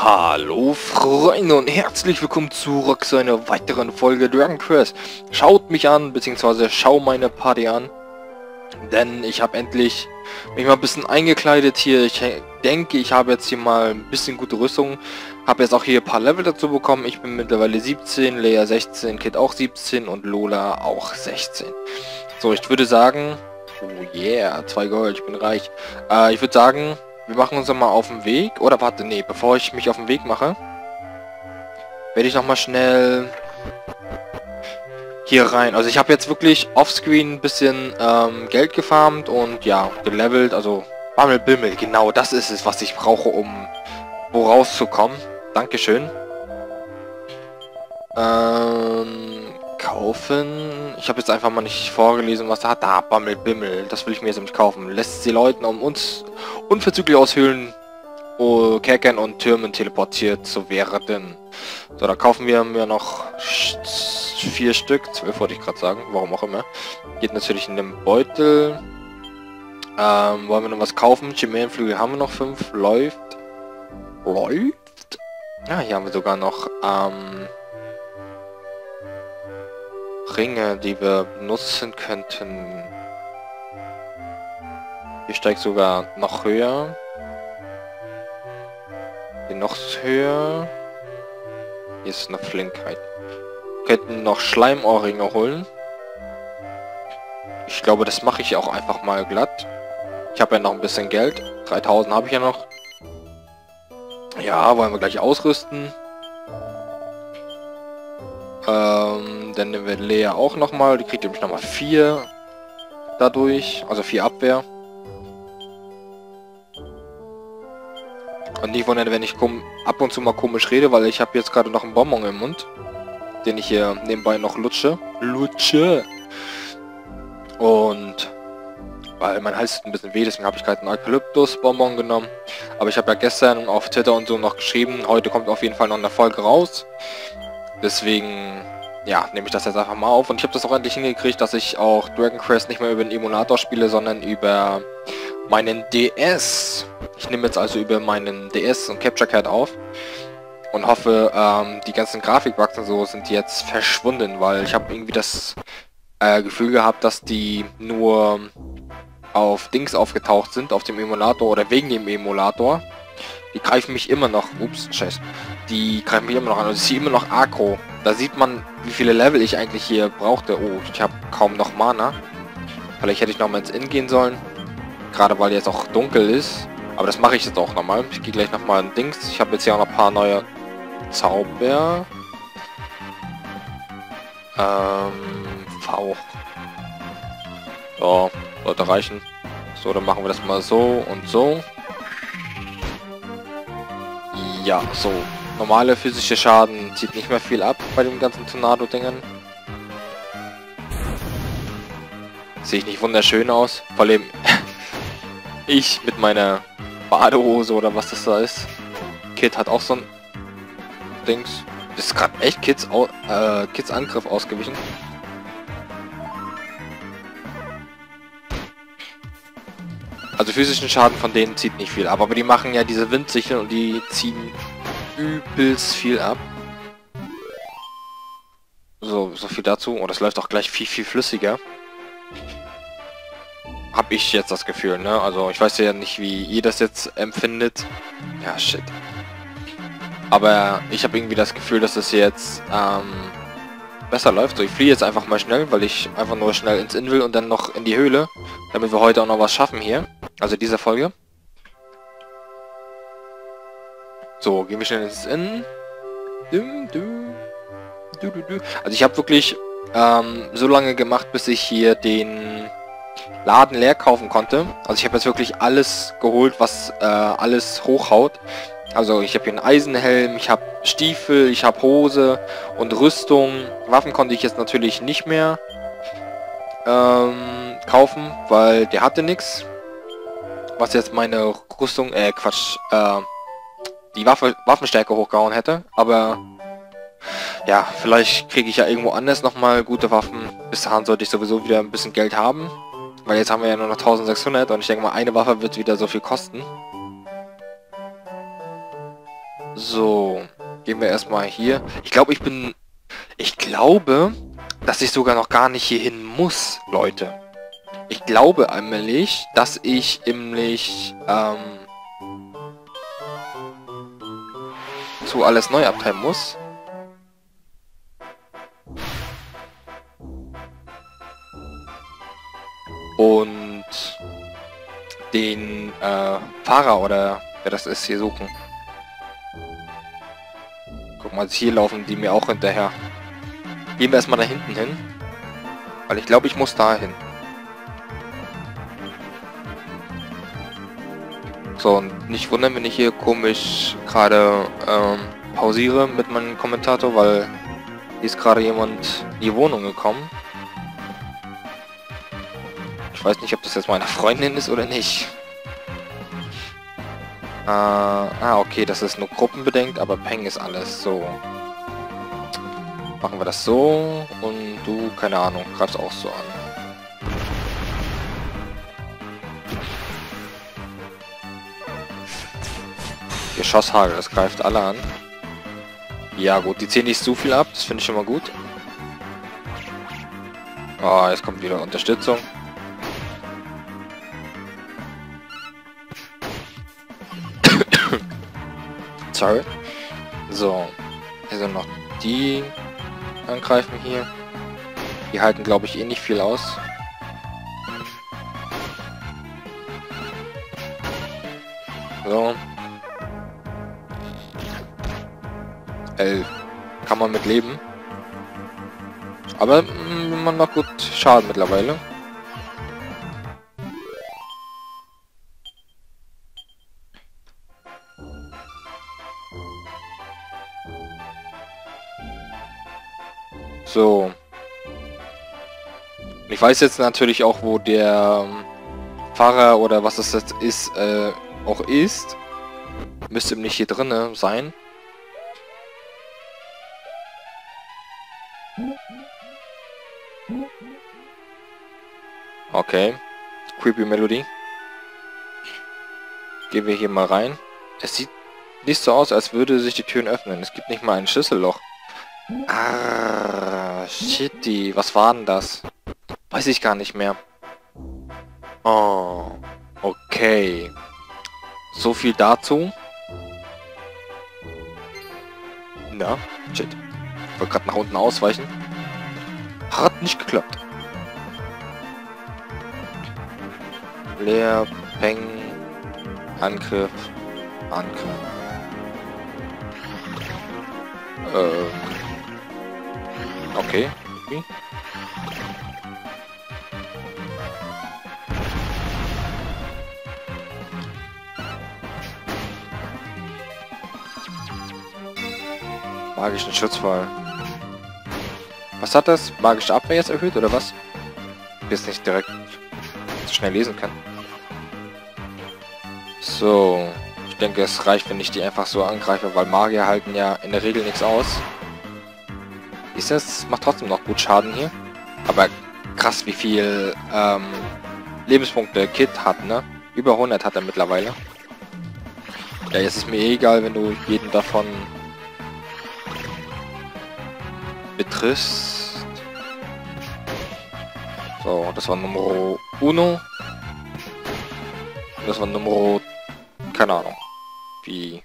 Hallo Freunde und herzlich willkommen zurück zu einer weiteren Folge Dragon Quest. Schaut mich an, beziehungsweise schau meine Party an, denn ich habe endlich mich mal ein bisschen eingekleidet hier. Ich denke, ich habe jetzt hier mal ein bisschen gute Rüstung, habe jetzt auch hier ein paar Level dazu bekommen. Ich bin mittlerweile 17, Lea 16, Kid auch 17 und Lola auch 16. So, ich würde sagen, oh yeah, 2 Gold, ich bin reich. Ich würde sagen, wir machen uns mal auf den Weg. Oder warte, nee, bevor ich mich auf den Weg mache, werde ich nochmal schnell hier rein. Also ich habe jetzt wirklich offscreen ein bisschen Geld gefarmt und ja, gelevelt. Also Bammel Bimmel, genau das ist es, was ich brauche, um wo rauszukommen. Dankeschön. Kaufen. Ich habe jetzt einfach mal nicht vorgelesen, was da hat. Da, Bammel Bimmel. Das will ich mir jetzt nicht kaufen. Lässt sie Leuten um uns unverzüglich aus Höhlen, Kerkern und Türmen teleportiert zu werden. So, da kaufen wir mir noch 4 Stück. 12 wollte ich gerade sagen. Warum auch immer. Geht natürlich in den Beutel. Wollen wir noch was kaufen? Chimärenflügel haben wir noch 5. Läuft? Ja, hier haben wir sogar noch Ringe, die wir benutzen könnten. Hier steigt sogar noch höher. Hier noch höher. Hier ist eine Flinkheit. Wir könnten noch Schleimohrringe holen. Ich glaube, das mache ich auch einfach mal glatt. Ich habe ja noch ein bisschen Geld. 3000 habe ich ja noch. Ja, wollen wir gleich ausrüsten. Dann nehmen wir Lea auch nochmal. Die kriegt nämlich nochmal 4 dadurch. Also 4 Abwehr. Und nicht wundern, wenn ich ab und zu mal komisch rede, weil ich habe jetzt gerade noch einen Bonbon im Mund, den ich hier nebenbei noch lutsche. Und weil mein Hals tut ein bisschen weh, deswegen habe ich gerade einen Eukalyptus-Bonbon genommen. Aber ich habe ja gestern auf Twitter und so noch geschrieben, heute kommt auf jeden Fall noch eine Folge raus. Deswegen, ja, nehme ich das jetzt einfach mal auf. Und ich habe das auch endlich hingekriegt, dass ich auch Dragon Quest nicht mehr über den Emulator spiele, sondern über meinen DS. Ich nehme jetzt also über meinen DS und Capture Card auf. Und hoffe, die ganzen Grafikbugs und so sind jetzt verschwunden, weil ich habe irgendwie das Gefühl gehabt, dass die nur auf Dings aufgetaucht sind, auf dem Emulator oder wegen dem Emulator. Die greifen mich immer noch, ups, scheiße, die greifen mich immer noch an und ziehen immer noch aggro. Da sieht man, wie viele Level ich eigentlich hier brauchte. Oh, ich habe kaum noch Mana. Vielleicht hätte ich noch mal ins Inn gehen sollen, gerade weil jetzt auch dunkel ist. Aber das mache ich jetzt auch nochmal. Ich gehe gleich nochmal in Dings. Ich habe jetzt hier auch noch ein paar neue Zauber. V. So, sollte reichen. So, dann machen wir das mal so und so. Ja, so. Normale physische Schaden zieht nicht mehr viel ab bei den ganzen Tornado-Dingern. Sehe ich nicht wunderschön aus? Vor allem ich mit meiner Badehose oder was das da ist. Kid hat auch so ein Dings. Das ist gerade echt Kids Angriff ausgewichen. Also physischen Schaden von denen zieht nicht viel ab, aber die machen ja diese Windsicheln und die ziehen übelst viel ab. So viel dazu. Oh, das läuft auch gleich viel, viel flüssiger. Hab ich jetzt das Gefühl, ne? Also ich weiß ja nicht, wie ihr das jetzt empfindet. Ja, shit. Aber ich habe irgendwie das Gefühl, dass es jetzt besser läuft. So, ich fliehe jetzt einfach mal schnell, weil ich einfach nur schnell ins Inn will und dann noch in die Höhle, damit wir heute auch noch was schaffen hier. Also dieser Folge. So, gehen wir schnell ins Inn. Also ich habe wirklich so lange gemacht, bis ich hier den Laden leer kaufen konnte. Also ich habe jetzt wirklich alles geholt, was alles hochhaut. Also ich habe hier einen Eisenhelm, ich habe Stiefel, ich habe Hose und Rüstung. Waffen konnte ich jetzt natürlich nicht mehr kaufen, weil der hatte nichts. Was jetzt meine Rüstung, die Waffenstärke hochgehauen hätte. Aber ja, vielleicht kriege ich ja irgendwo anders nochmal gute Waffen. Bis dahin sollte ich sowieso wieder ein bisschen Geld haben. Weil jetzt haben wir ja nur noch 1600 und ich denke mal, eine Waffe wird wieder so viel kosten. So, gehen wir erstmal hier. Ich glaube, dass ich sogar noch gar nicht hier hin muss, Leute. Ich glaube nämlich, dass ich nämlich zu alles neu abtreiben muss. Und den Fahrer oder wer das ist hier suchen. Guck mal, hier laufen die mir auch hinterher. Gehen wir erstmal da hinten hin. Weil ich glaube, ich muss da hin. So, und nicht wundern, wenn ich hier komisch gerade pausiere mit meinem Kommentator, weil hier ist gerade jemand in die Wohnung gekommen. Ich weiß nicht, ob das jetzt meine Freundin ist oder nicht. Okay, das ist nur gruppenbedingt, aber Peng ist alles. So. Machen wir das so und du, keine Ahnung, greifst auch so an. Geschosshagel, das greift alle an. Ja gut, die ziehen nicht zu viel ab, das finde ich schon mal gut. Oh, jetzt kommt wieder Unterstützung. Sorry. So, also noch die angreifen hier. Die halten, glaube ich, eh nicht viel aus. So. 11. Kann man mit leben. Aber man macht gut Schaden mittlerweile. So. Ich weiß jetzt natürlich auch, wo der Fahrer oder was das jetzt ist, auch ist. Müsste eben nicht hier drinne sein. Okay. Creepy Melody. Gehen wir hier mal rein. Es sieht nicht so aus, als würde sich die Türen öffnen. Es gibt nicht mal ein Schlüsselloch. Ah, shitty. Was war denn das? Weiß ich gar nicht mehr. Oh, okay. So viel dazu. Na, shit. Ich wollte gerade nach unten ausweichen. Hat nicht geklappt. Leer, Peng, Angriff, Angriff. Okay. Magischen Schutzwall. Was hat das? Magische Abwehr jetzt erhöht oder was? Ich jetzt nicht direkt so schnell lesen kann. So, ich denke, es reicht, wenn ich die einfach so angreife, weil Magier halten ja in der Regel nichts aus. Ist das? Macht trotzdem noch gut Schaden hier. Aber krass, wie viel Lebenspunkte Kid hat, ne? Über 100 hat er mittlerweile. Ja, jetzt ist mir eh egal, wenn du jeden davon betriffst. So, das war Nummer 1. Das war Nummer, keine Ahnung, wie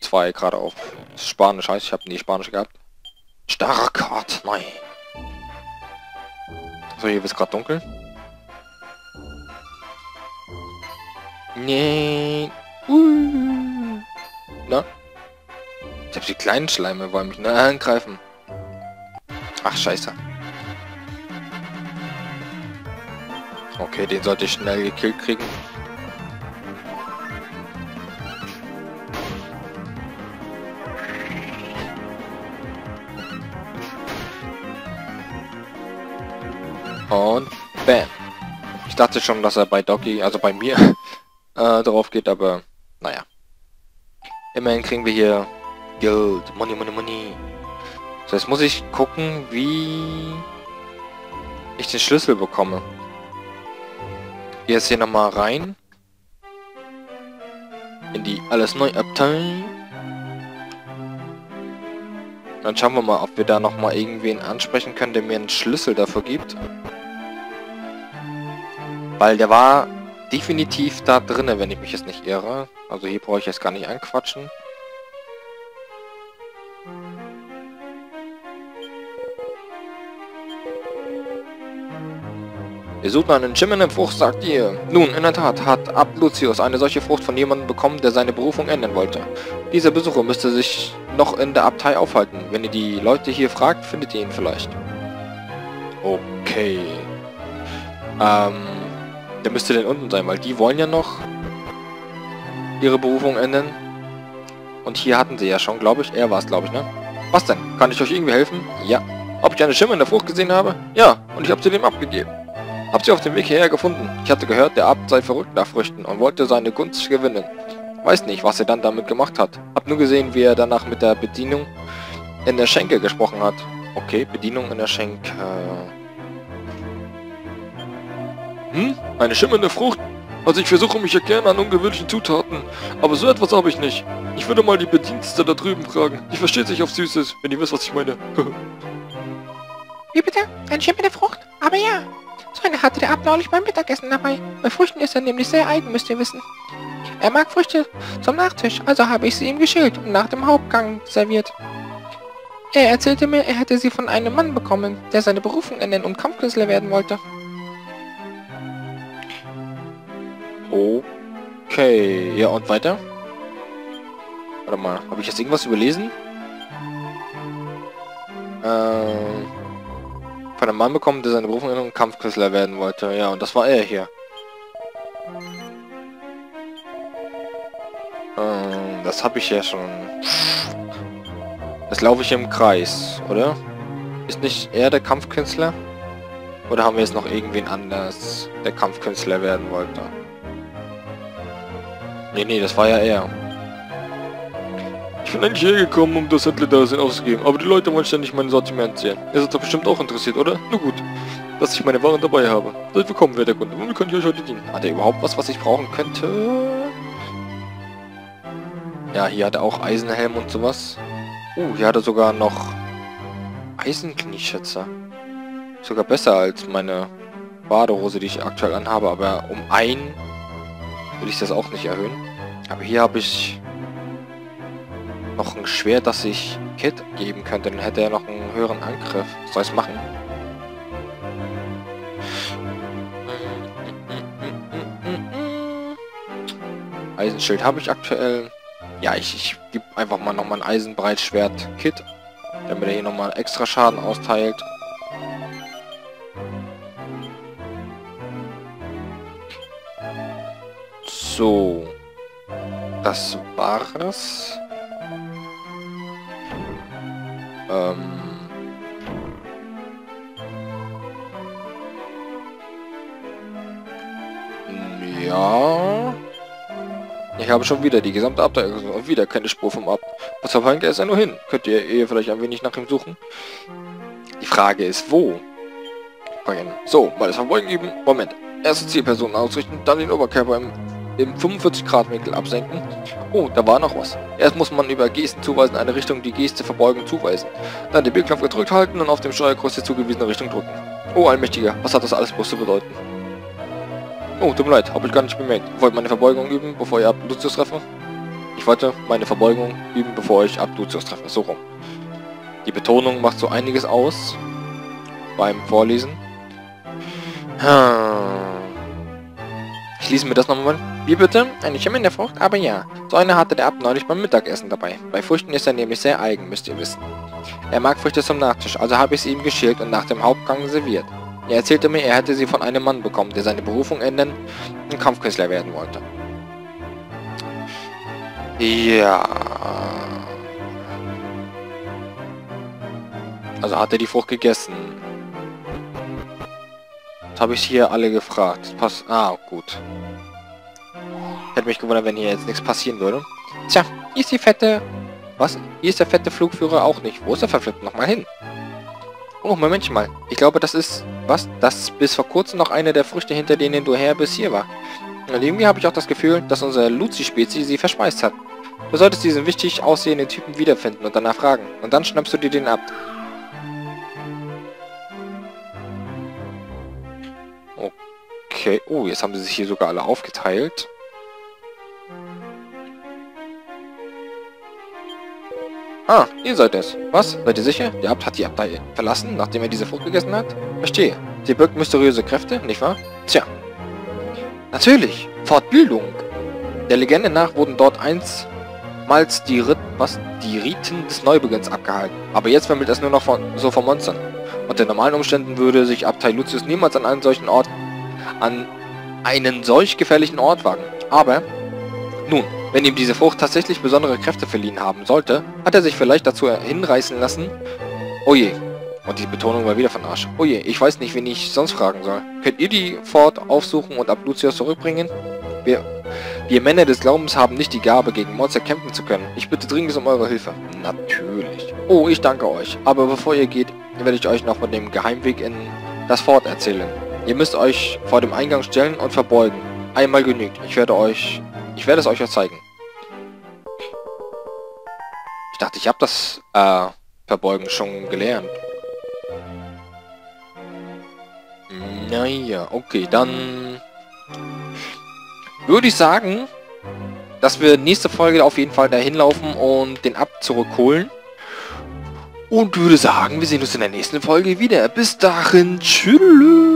2 gerade auf Spanisch heißt. Ich habe nie Spanisch gehabt. Starkart, nein. So, hier wird's gerade dunkel. Nee. Na? Ich habe die kleinen Schleime, wollen mich nur angreifen. Ach, scheiße. Okay, den sollte ich schnell gekillt kriegen. Und bam. Ich dachte schon, dass er bei Doggy, also bei mir, drauf geht, aber naja. Immerhin kriegen wir hier Geld. Money, money, money. So, jetzt muss ich gucken, wie ich den Schlüssel bekomme. Gehe jetzt hier nochmal rein. In die alles neu Abteilung. Dann schauen wir mal, ob wir da nochmal irgendwen ansprechen können, der mir einen Schlüssel dafür gibt. Weil der war definitiv da drinne, wenn ich mich jetzt nicht irre. Also hier brauche ich jetzt gar nicht anquatschen. Ihr sucht nach einem schimmenden Frucht, sagt ihr. Nun, in der Tat hat Abluzius eine solche Frucht von jemandem bekommen, der seine Berufung ändern wollte. Dieser Besucher müsste sich noch in der Abtei aufhalten. Wenn ihr die Leute hier fragt, findet ihr ihn vielleicht. Okay. Der müsste denn unten sein, weil die wollen ja noch ihre Berufung ändern. Und hier hatten sie ja schon, glaube ich. Er war es, glaube ich, ne? Was denn? Kann ich euch irgendwie helfen? Ja. Ob ich eine schimmernde Frucht gesehen habe? Ja, und ich habe sie dem abgegeben. Habt ihr auf dem Weg hierher gefunden? Ich hatte gehört, der Abt sei verrückt nach Früchten und wollte seine Gunst gewinnen. Weiß nicht, was er dann damit gemacht hat. Hab nur gesehen, wie er danach mit der Bedienung in der Schenke gesprochen hat. Okay, Bedienung in der Schenke. Hm? Eine schimmernde Frucht? Also ich versuche mich ja gerne an ungewöhnlichen Zutaten, aber so etwas habe ich nicht. Ich würde mal die Bedienstete da drüben fragen. Die versteht sich auf Süßes, wenn ihr wisst, was ich meine. Wie bitte? Eine schimmernde Frucht? Aber ja. So eine hatte der Abt neulich beim Mittagessen dabei. Bei Früchten ist er nämlich sehr eigen, müsst ihr wissen. Er mag Früchte zum Nachtisch, also habe ich sie ihm geschält und nach dem Hauptgang serviert. Er erzählte mir, er hätte sie von einem Mann bekommen, der seine Berufung ändern und Kampfkünstler werden wollte. Okay, ja und weiter? Warte mal, habe ich jetzt irgendwas überlesen? Von einem Mann bekommen, der seine Berufung in einen Kampfkünstler werden wollte. Ja, und das war er hier. Das habe ich ja schon. Das laufe ich im Kreis, oder? Ist nicht er der Kampfkünstler? Oder haben wir jetzt noch irgendwen anders, der Kampfkünstler werden wollte? Nee, das war ja er. Ich bin eigentlich hergekommen, um das Händler-Dasein auszugeben, aber die Leute wollen ständig mein Sortiment sehen. Ihr seid doch bestimmt auch interessiert, oder? Nur gut, dass ich meine Waren dabei habe. Seid willkommen, werter Kunde. Womit kann ich euch heute dienen? Hat er überhaupt was ich brauchen könnte? Ja, hier hat er auch Eisenhelm und sowas. Hier hat er sogar noch Eisenknieschützer. Sogar besser als meine Badehose, die ich aktuell anhabe, aber um ein will ich das auch nicht erhöhen. Aber hier habe ich noch ein Schwert, das ich Kid geben könnte, dann hätte er noch einen höheren Angriff. Soll ich es machen? Eisenschild habe ich aktuell. Ja, ich gebe einfach mal nochmal ein Eisenbreitschwert Kid, damit er hier nochmal extra Schaden austeilt. So. Das war's. Ja. Ich habe schon wieder die gesamte Abteilung gesucht und wieder keine Spur vom Abt. Was hängt er nur hin? Könnt ihr vielleicht ein wenig nach ihm suchen? Die Frage ist, wo? So, mal das Verbeugen üben. Moment. Erste Zielperson ausrichten, dann den Oberkörper im 45-Grad-Winkel absenken. Oh, da war noch was. Erst muss man über Gesten zuweisen, eine Richtung die Geste verbeugen zuweisen. Dann den B-Knopf gedrückt halten und auf dem Steuerkreuz der zugewiesene Richtung drücken. Oh, Allmächtiger, was hat das alles bloß zu bedeuten? Oh, tut mir leid, habe ich gar nicht bemerkt. Ihr wollt meine Verbeugung üben, bevor ihr Abduzios treffe? Ich wollte meine Verbeugung üben, bevor ich Abduzios treffe. So rum. Die Betonung macht so einiges aus beim Vorlesen. Ich lese mir das nochmal. Wie bitte? Eine schimmernde Frucht? Aber ja. So eine hatte der Abt neulich beim Mittagessen dabei. Bei Früchten ist er nämlich sehr eigen, müsst ihr wissen. Er mag Früchte zum Nachtisch, also habe ich sie ihm geschält und nach dem Hauptgang serviert. Er erzählte mir, er hätte sie von einem Mann bekommen, der seine Berufung ändern und Kampfkünstler werden wollte. Ja. Also hat er die Frucht gegessen. Habe ich hier alle gefragt. Passt. Ah, gut. Hätte mich gewundert, wenn hier jetzt nichts passieren würde. Tja, hier ist die fette... Was? Hier ist der fette Flugführer auch nicht. Wo ist der verflippt? Nochmal hin. Oh, Moment mal. Ich glaube, das ist... Was? Das bis vor kurzem noch eine der Früchte, hinter denen du her bis hier war. Und irgendwie habe ich auch das Gefühl, dass unsere Luzi-Spezies sie verspeist hat. Du solltest diesen wichtig aussehenden Typen wiederfinden und danach fragen. Und dann schnappst du dir den ab. Okay. Oh, jetzt haben sie sich hier sogar alle aufgeteilt. Ah, ihr seid es. Was? Seid ihr sicher? Der Abt hat die Abtei verlassen, nachdem er diese Frucht gegessen hat? Verstehe. Sie birgt mysteriöse Kräfte, nicht wahr? Tja. Natürlich. Fortbildung. Der Legende nach wurden dort einstmals die Riten des Neubeginns abgehalten. Aber jetzt vermittelt es nur noch von Monstern. Unter normalen Umständen würde sich Abduzios niemals an einen solchen Ort, an einen solch gefährlichen Ort wagen. Aber, nun, wenn ihm diese Frucht tatsächlich besondere Kräfte verliehen haben sollte, hat er sich vielleicht dazu hinreißen lassen. Oh je. Und die Betonung war wieder von Arsch. Oh je, ich weiß nicht, wen ich sonst fragen soll. Könnt ihr die Fort aufsuchen und Abluzius zurückbringen? Wir Männer des Glaubens haben nicht die Gabe, gegen Monster kämpfen zu können. Ich bitte dringend um eure Hilfe. Natürlich. Oh, ich danke euch. Aber bevor ihr geht, werde ich euch noch von dem Geheimweg in das Fort erzählen. Ihr müsst euch vor dem Eingang stellen und verbeugen. Einmal genügt. Ich werde es euch ja zeigen. Ich dachte, ich habe das Verbeugen schon gelernt. Naja, okay, dann würde ich sagen, dass wir nächste Folge auf jeden Fall dahin laufen und den Abt zurückholen. Und würde sagen, wir sehen uns in der nächsten Folge wieder. Bis dahin, tschüss.